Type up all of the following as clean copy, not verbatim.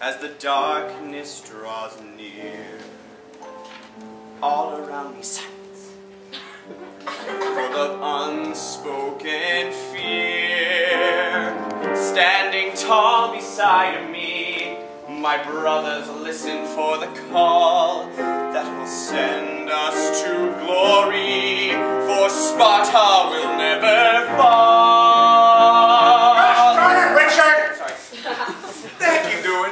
as the darkness draws near. All around me silence, full of unspoken fear. Standing tall beside me, my brothers listen for the call that will send us to glory, for Sparta will never fall. Richard! Sorry. What the heck you doing?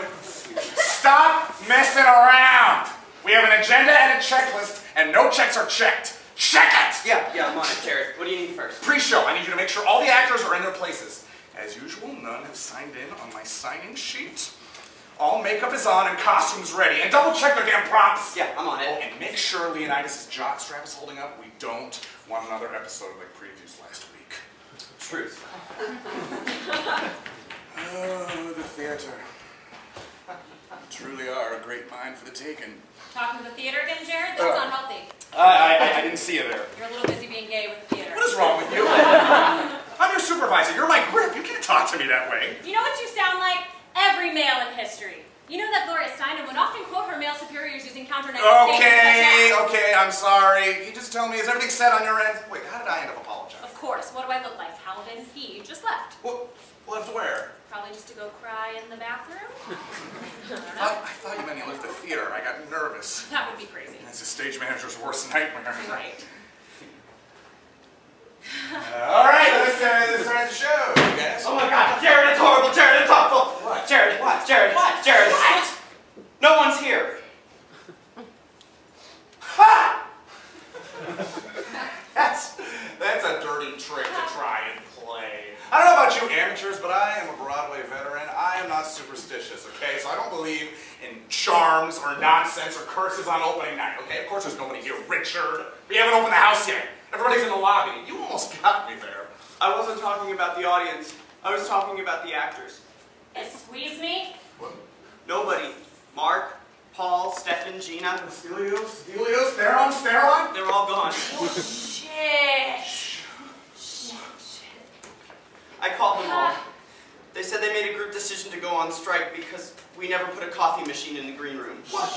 Stop messing around! We have an agenda and a checklist, and no checks are checked. Check it! Yeah, I'm on it, Jared. What do you need first? Pre-show. I need you to make sure all the actors are in their places. As usual, none have signed in on my sign-in sheet. All makeup is on and costumes ready, and double check their damn props! Yeah, I'm on it. Oh, and make sure Leonidas' jockstrap is holding up. We don't want another episode like previews last week. Truth. Oh, the theater. Truly are a great mind for the taking. Talking to the theater again, Jared? That's unhealthy. I didn't see you there. You're a little busy being gay with the theater. What is wrong with you? I'm your supervisor. You're my grip. You can't talk to me that way. You know what you sound like? Every male in history. You know that Gloria Steinem would often quote her male superiors using counter-negative statements. Okay, I'm sorry. You just tell me, is everything set on your end? Wait, how did I end up apologizing? Of course. What do I look like? Halvin, he just left. Well, left where? Probably just to go cry in the bathroom. I thought you meant you left the theater. I got nervous. That would be crazy. That's a stage manager's worst nightmare. Right. All right, let's start the show, you guys. Oh my God, Jared, it's horrible. Jared, it's awful. What? Jared, what? Jared, what? Jared, what? No one's here. Ha! That's a dirty trick to try and play. I don't know about you amateurs, but I am a Broadway veteran. I am not superstitious, okay? So I don't believe in charms or nonsense or curses on opening night, okay? Of course there's nobody here, Richard. We haven't opened the house yet. Everybody's in the lobby. You almost got me there. I wasn't talking about the audience. I was talking about the actors. Excuse me? What? Nobody. Mark, Paul, Stefan, Gina. Stelios, Theron? They're all gone. Oh, shit. I called them all. They said they made a group decision to go on strike because we never put a coffee machine in the green room. What?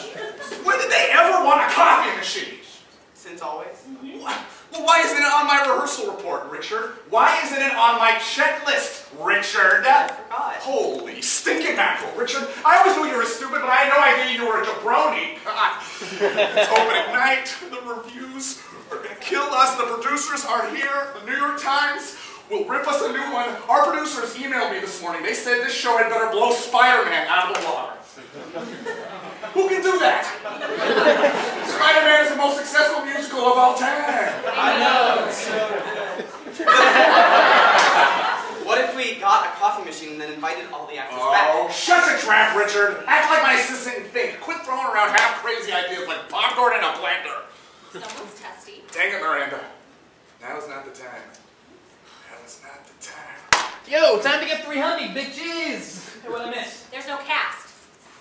When did they ever want a coffee machine? Since always. Mm-hmm. Well, why isn't it on my rehearsal report, Richard? Why isn't it on my checklist, Richard? I forgot. Holy stinking mackerel, Richard. I always knew you were stupid, but I had no idea you were a jabroni. God. It's opening night. The reviews are going to kill us. The producers are here. The New York Times will rip us a new one. Our producers emailed me this morning. They said this show had better blow Spider-Man out of the water. Who can do that? Spider-Man is the most successful musical of all time. I know. What if we got a coffee machine and then invited all the actors back? Oh, shut your trap, Richard. Act like my assistant and think. Quit throwing around half-crazy ideas like popcorn and a blender. Someone's testy. Dang it, Miranda. Now's not the time. Now's not the time. Yo, time to get 300, big G's. Hey, what did I miss? There's no cast.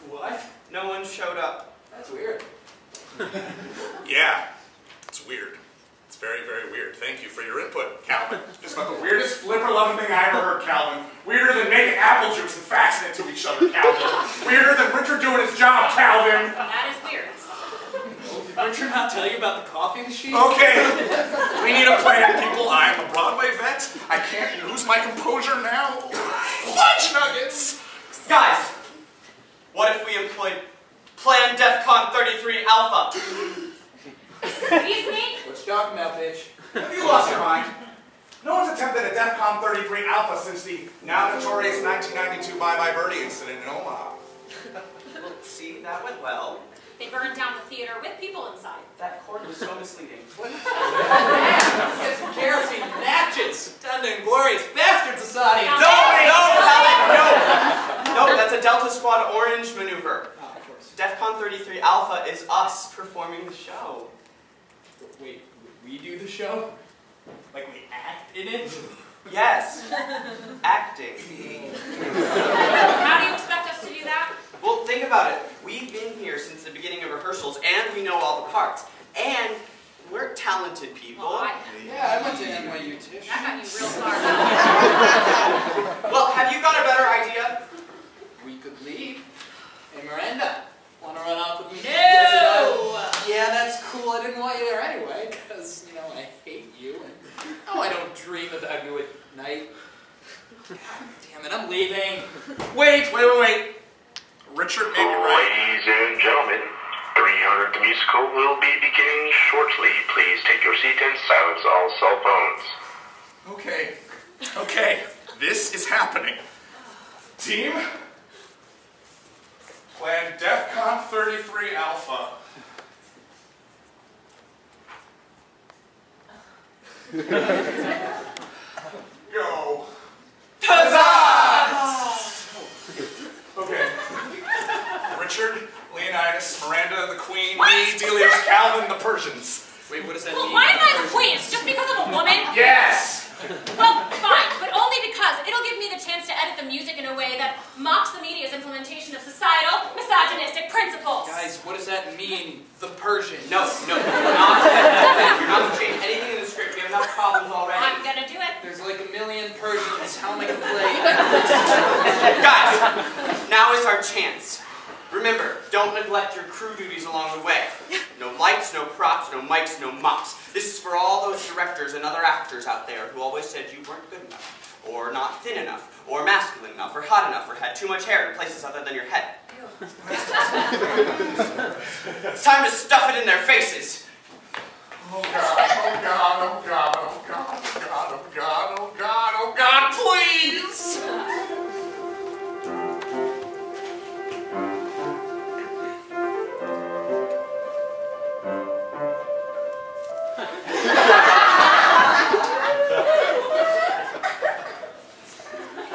What? No one showed up. That's weird. Yeah, it's weird. It's very, very weird. Thank you for your input, Calvin. Just about the weirdest flipper-loving thing I ever heard, Calvin. Weirder than making apple juice and faxing it to each other, Calvin. Weirder than Richard doing his job, Calvin. That is weird. Did Richard not tell you about the coffee machine? Okay, we need a plan, people. I'm a Broadway vet. I can't lose my composure now. Fudge nuggets! Guys! What if we employed Plan DEFCON 33 Alpha? Excuse me? What's talking about, bitch? Have you lost your mind? No one's attempted a DEFCON 33 Alpha since the now notorious 1992 Bye Bye Birdie incident in Omaha. Well, see, that went well. They burned down the theater with people inside. That chord was so misleading. It's kerosene matches. Done to Inglorious Bastard Society. No, that's a Delta Squad orange maneuver. Oh, of course. DEFCON 33 Alpha is us performing the show. Wait, we do the show? Like we act in it? Yes. Acting. How do you expect us to do that? Well, think about it. We've been here since the beginning of rehearsals, and we know all the parts. And we're talented people. Well, I went to NYU too. That got you real far. Well, have you got a better idea? We could leave. Miranda, want to run off with me? No! Yeah, that's cool. I didn't want you there anyway, because, you know, I hate you. And, oh, I don't dream about you at night. God damn it, I'm leaving. Wait. Richard may be right. Ladies and gentlemen, 300 the musical will be beginning shortly. Please take your seat and silence all cell phones. Okay. This is happening. Team, plan DEFCON 33 Alpha. Go. Huzzah! Okay. Richard, Leonidas, Miranda, the Queen, me, Delius, Calvin, the Persians. Wait, what does that mean? Well, why am I the Queen? Just because I'm a woman? Yes! Well, fine, but only because it'll give me the chance to edit the music in a way that mocks the media's implementation of societal, misogynistic principles. Guys, what does that mean? The Persian? No, you're not going to change anything in the script. We have enough problems already. I'm going to do it. There's like a million Persians. How am I going to play? Guys, now is our chance. Remember, don't neglect your crew duties along the way. No lights, no props, no mics, no mops. This is for all those directors and other actors out there who always said you weren't good enough, or not thin enough, or masculine enough, or hot enough, or had too much hair in places other than your head. It's time to stuff it in their faces. Oh God, oh God, oh God, oh God, oh God, oh God, oh God, oh God, please!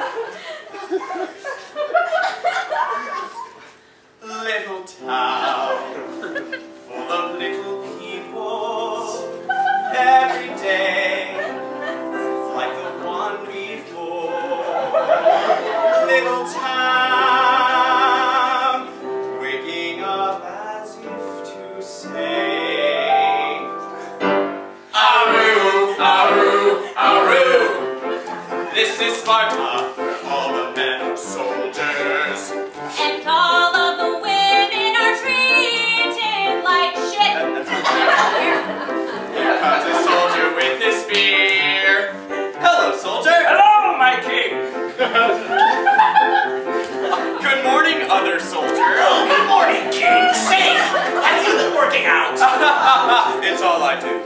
Little town full of little people every day, like the one before. Little town, waking up as if to say, Aru, Aru, Aru. This is Sparta, where all the men are soldiers, and all of the women. Here comes a soldier with a spear. Hello, soldier. Hello, my king. Good morning, other soldier. Oh, good morning, king. Say, have you been working out? It's all I do.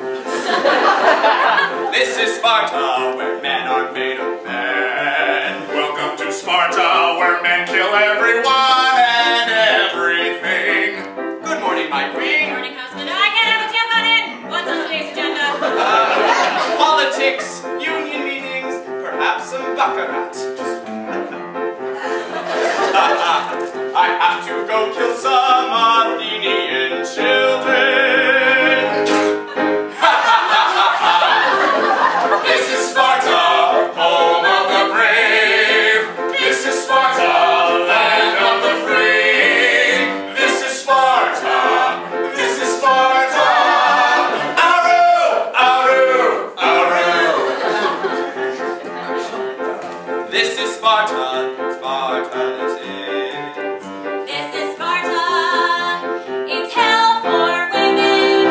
This is Sparta, where men are made of men. Welcome to Sparta, where men kill everyone and everything. Good morning, my queen. Good morning, husband. I can't have a tail on it. What's on today's agenda? Politics, union meetings, perhaps some baccarat. I have to go kill some Athenian children. This is Sparta, home of the brave. This is Sparta, land of the free. This is Sparta. This is Sparta. Sparta, Sparta is it. This is Sparta, it's hell for women.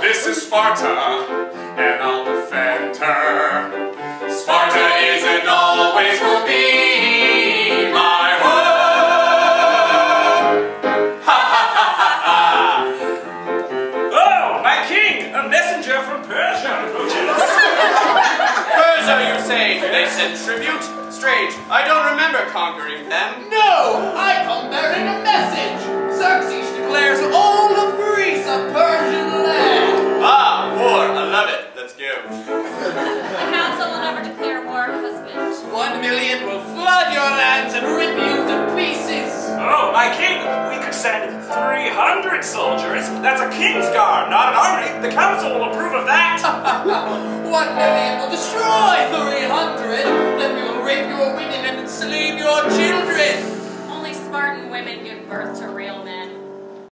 This is Sparta, and I'll defend her. Sparta is and always will be my home. Ha ha ha ha ha. Oh, my king, a messenger from Persia. Persia, you say, they send tribute. I don't remember conquering them. No! I come bearing a message! Xerxes declares all of Greece a Persian land! Ah, war! I love it! Let's go. The council will never declare war, husband. 1 million will flood your lands and rip you to pieces! Oh, my king! We could send 300 soldiers! That's a king's guard, not an army! The council will approve of that! 1 million will destroy 300! Then we will rape your women and enslave your children! Only Spartan women give birth to